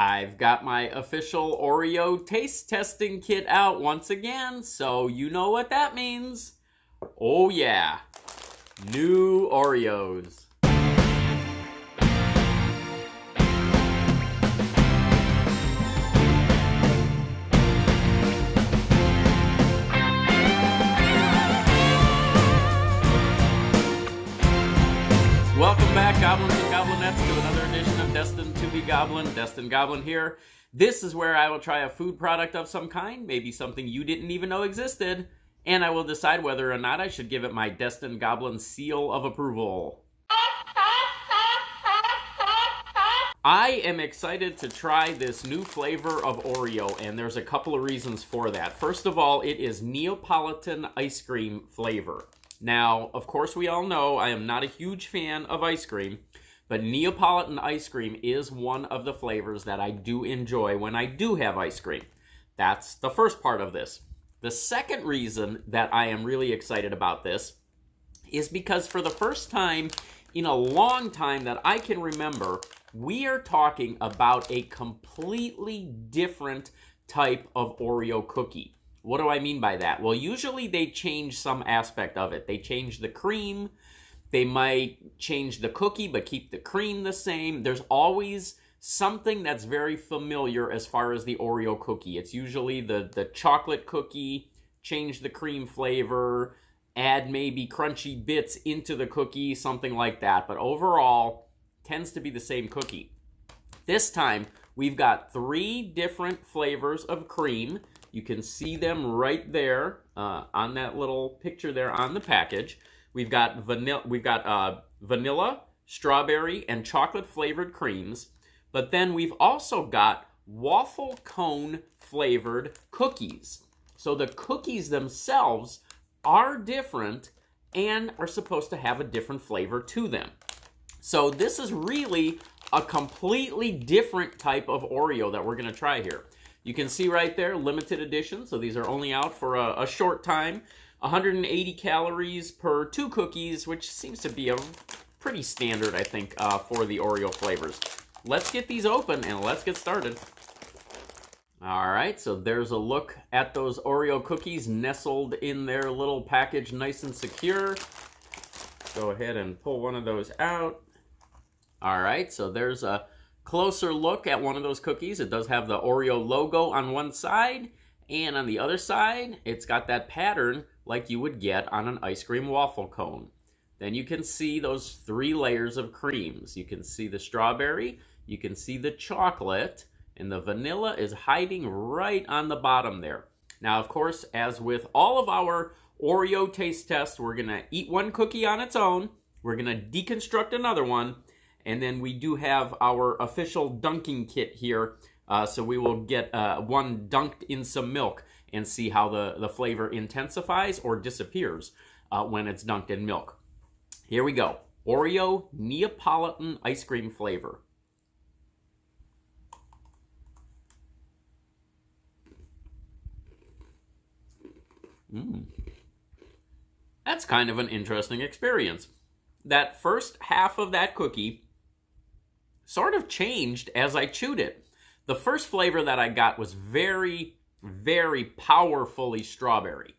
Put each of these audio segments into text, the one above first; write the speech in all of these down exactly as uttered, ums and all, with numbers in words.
I've got my official Oreo taste testing kit out once again, so you know what that means. Oh yeah, new Oreos. Welcome back, Goblins and Goblinettes, to another edition of Destined to be Goblin. Destined Goblin here. This is where I will try a food product of some kind, maybe something you didn't even know existed, and I will decide whether or not I should give it my Destined Goblin seal of approval. I am excited to try this new flavor of Oreo, and there's a couple of reasons for that. First of all, it is Neapolitan ice cream flavor. Now, of course, we all know I am not a huge fan of ice cream, but Neapolitan ice cream is one of the flavors that I do enjoy when I do have ice cream. That's the first part of this. The second reason that I am really excited about this is because for the first time in a long time that I can remember, we are talking about a completely different type of Oreo cookie. What do I mean by that? Well, usually they change some aspect of it. They change the cream. They might change the cookie, but keep the cream the same. There's always something that's very familiar as far as the Oreo cookie. It's usually the, the chocolate cookie, change the cream flavor, add maybe crunchy bits into the cookie, something like that. But overall, tends to be the same cookie. This time, we've got three different flavors of cream. You can see them right there uh, on that little picture there on the package. We've got vanilla, we've got uh, vanilla, strawberry, and chocolate-flavored creams. But then we've also got waffle cone-flavored cookies. So the cookies themselves are different and are supposed to have a different flavor to them. So this is really a completely different type of Oreo that we're going to try here. You can see right there, limited edition, so these are only out for a, a short time. one hundred eighty calories per two cookies, which seems to be a pretty standard, I think, uh, for the Oreo flavors. Let's get these open and let's get started. All right, so there's a look at those Oreo cookies nestled in their little package, nice and secure. Go ahead and pull one of those out. All right, so there's a closer look at one of those cookies. It does have the Oreo logo on one side, and on the other side, it's got that pattern like you would get on an ice cream waffle cone. Then you can see those three layers of creams. You can see the strawberry, you can see the chocolate, and the vanilla is hiding right on the bottom there. Now, of course, as with all of our Oreo taste tests, we're gonna eat one cookie on its own, we're gonna deconstruct another one, and then we do have our official dunking kit here, uh, so we will get uh, one dunked in some milk and see how the, the flavor intensifies or disappears uh, when it's dunked in milk. Here we go. Oreo Neapolitan ice cream flavor. Mm. That's kind of an interesting experience. That first half of that cookie sort of changed as I chewed it. The first flavor that I got was very, very powerfully strawberry.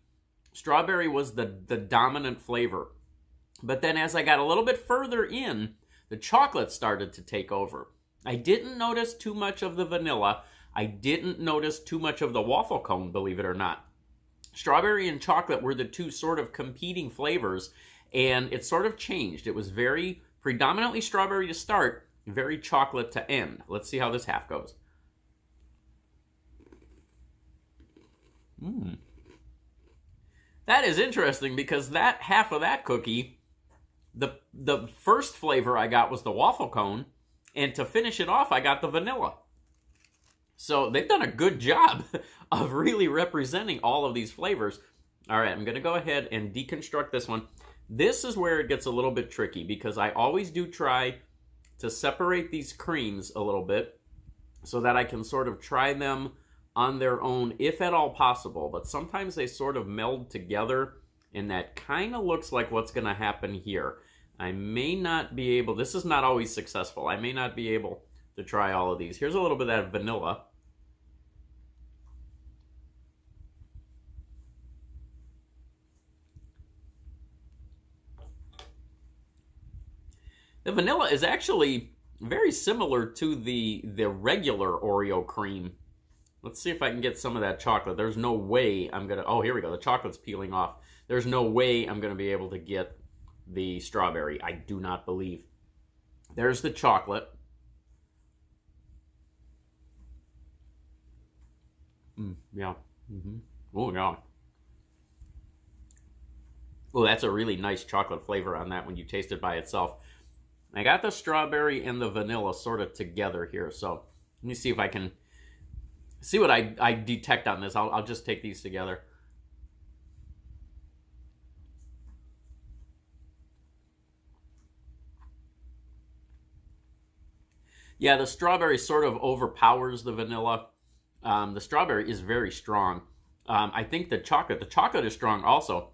Strawberry was the, the dominant flavor. But then as I got a little bit further in, the chocolate started to take over. I didn't notice too much of the vanilla. I didn't notice too much of the waffle cone, believe it or not. Strawberry and chocolate were the two sort of competing flavors, and it sort of changed. It was very predominantly strawberry to start, very chocolate to end. Let's see how this half goes. Mm. That is interesting because that half of that cookie, the, the first flavor I got was the waffle cone, and to finish it off, I got the vanilla. So they've done a good job of really representing all of these flavors. All right, I'm going to go ahead and deconstruct this one. This is where it gets a little bit tricky because I always do try to separate these creams a little bit so that I can sort of try them on their own if at all possible. But sometimes they sort of meld together, and that kind of looks like what's going to happen here. I may not be able, this is not always successful, I may not be able to try all of these. Here's a little bit of that vanilla. The vanilla is actually very similar to the, the regular Oreo cream. Let's see if I can get some of that chocolate. There's no way I'm going to... Oh, here we go. The chocolate's peeling off. There's no way I'm going to be able to get the strawberry. I do not believe. There's the chocolate. Mm, yeah. Mm-hmm. Oh, yeah. Oh, that's a really nice chocolate flavor on that when you taste it by itself. I got the strawberry and the vanilla sort of together here. So let me see if I can... See what I, I detect on this. I'll, I'll just take these together. Yeah, the strawberry sort of overpowers the vanilla. Um, the strawberry is very strong. Um, I think the chocolate, the chocolate is strong also,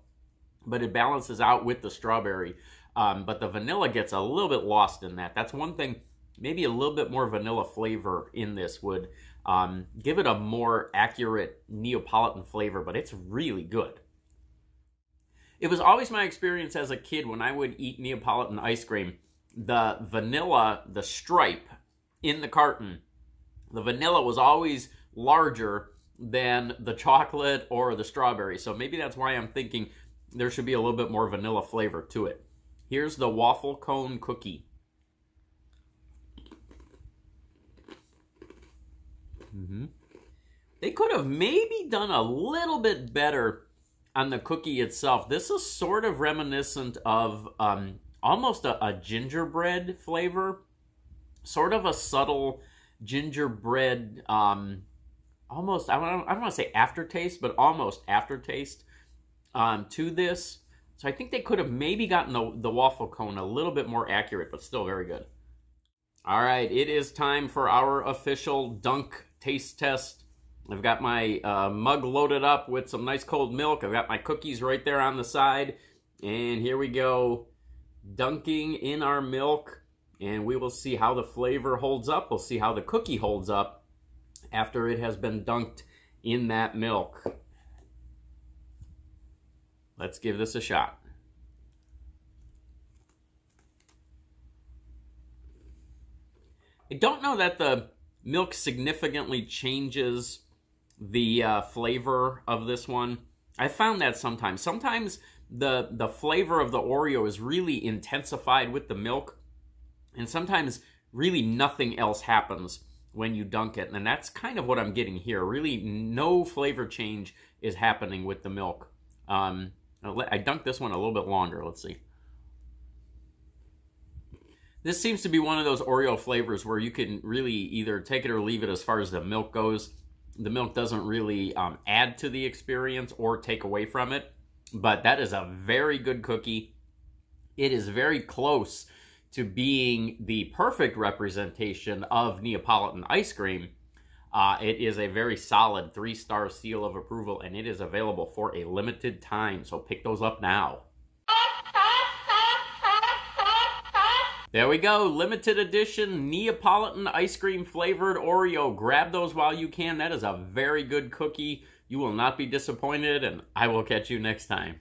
but it balances out with the strawberry. Um, but the vanilla gets a little bit lost in that. That's one thing. Maybe a little bit more vanilla flavor in this would um, give it a more accurate Neapolitan flavor, but it's really good. It was always my experience as a kid when I would eat Neapolitan ice cream, the vanilla, the stripe in the carton, the vanilla was always larger than the chocolate or the strawberry. So maybe that's why I'm thinking there should be a little bit more vanilla flavor to it. Here's the waffle cone cookie. Mm-hmm. They could have maybe done a little bit better on the cookie itself. This is sort of reminiscent of um, almost a, a gingerbread flavor, sort of a subtle gingerbread, um, almost, I don't, I don't want to say aftertaste, but almost aftertaste um, to this. So I think they could have maybe gotten the, the waffle cone a little bit more accurate, but still very good. All right, it is time for our official dunk taste test. I've got my uh, mug loaded up with some nice cold milk. I've got my cookies right there on the side. And here we go, dunking in our milk. And we will see how the flavor holds up. We'll see how the cookie holds up after it has been dunked in that milk. Let's give this a shot. I don't know that the milk significantly changes the uh, flavor of this one. I found that sometimes. Sometimes the, the flavor of the Oreo is really intensified with the milk, and sometimes really nothing else happens when you dunk it. And that's kind of what I'm getting here. Really no flavor change is happening with the milk. Um, I dunked this one a little bit longer. Let's see. This seems to be one of those Oreo flavors where you can really either take it or leave it as far as the milk goes. The milk doesn't really um, add to the experience or take away from it, but that is a very good cookie. It is very close to being the perfect representation of Neapolitan ice cream. Uh, it is a very solid three-star seal of approval, and it is available for a limited time, so pick those up now. There we go, limited edition Neapolitan ice cream flavored Oreo. Grab those while you can. That is a very good cookie. You will not be disappointed, and I will catch you next time.